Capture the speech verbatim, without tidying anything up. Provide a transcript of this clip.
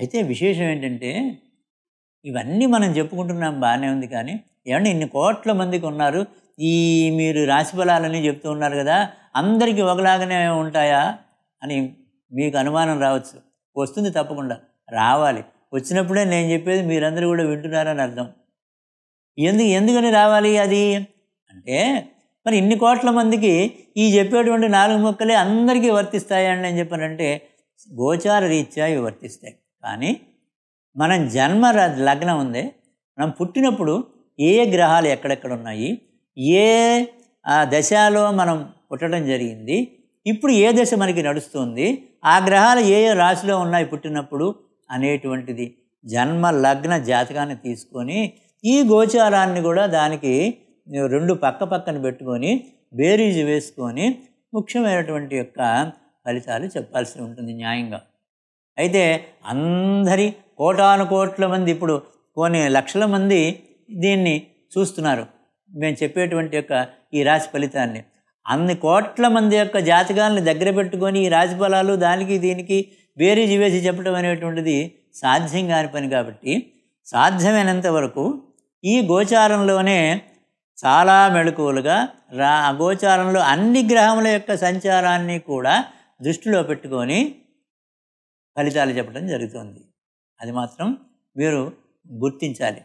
అయితే విశేషం ఏంటంటే ఇవన్నీ మనం చెప్పుకుంటున్నాం బాగానే ఉంది, కానీ ఏమన్నా ఇన్ని కోట్ల మందికి ఉన్నారు. ఈ మీరు రాశి ఫలాలని చెప్తూ ఉన్నారు కదా, అందరికీ ఒకలాగానే ఉంటాయా అని మీకు అనుమానం రావచ్చు. వస్తుంది, తప్పకుండా రావాలి. వచ్చినప్పుడే నేను చెప్పేది మీరందరూ కూడా వింటున్నారని అర్థం. ఎందుకు ఎందుకని రావాలి అది అంటే, మరి ఇన్ని కోట్ల మందికి ఈ చెప్పేటువంటి నాలుగు మొక్కలే అందరికీ వర్తిస్తాయి అని నేను చెప్పానంటే గోచార రీత్యా ఇవి వర్తిస్తాయి. కానీ మనం జన్మ లగ్నం ఉంది, మనం పుట్టినప్పుడు ఏ గ్రహాలు ఎక్కడెక్కడ ఉన్నాయి, ఏ దశలో మనం పుట్టడం జరిగింది, ఇప్పుడు ఏ దశ మనకి నడుస్తుంది, ఆ గ్రహాలు ఏ ఏ రాశిలో ఉన్నాయి పుట్టినప్పుడు అనేటువంటిది జన్మ లగ్న జాతకాన్ని తీసుకొని ఈ గోచారాన్ని కూడా దానికి రెండు పక్క పక్కన పెట్టుకొని బేరీజు వేసుకొని ముఖ్యమైనటువంటి యొక్క ఫలితాలు చెప్పాల్సి ఉంటుంది న్యాయంగా. అయితే అందరి కోటాను కోట్ల మంది, ఇప్పుడు కొన్ని లక్షల మంది దీన్ని చూస్తున్నారు మేము చెప్పేటువంటి యొక్క ఈ రాశి ఫలితాన్ని. అన్ని కోట్ల మంది యొక్క జాతకాలను దగ్గర పెట్టుకొని ఈ రాశి ఫలాలు దానికి దీనికి బేరీజు వేసి చెప్పడం అనేటువంటిది సాధ్యం కాని పని. కాబట్టి సాధ్యమైనంత వరకు ఈ గోచారంలోనే చాలా మెళుకువలుగా రా గోచారంలో అన్ని గ్రహముల యొక్క సంచారాన్ని కూడా దృష్టిలో పెట్టుకొని ఫలితాలు చెప్పడం జరుగుతుంది. అది మాత్రం మీరు గుర్తించాలి.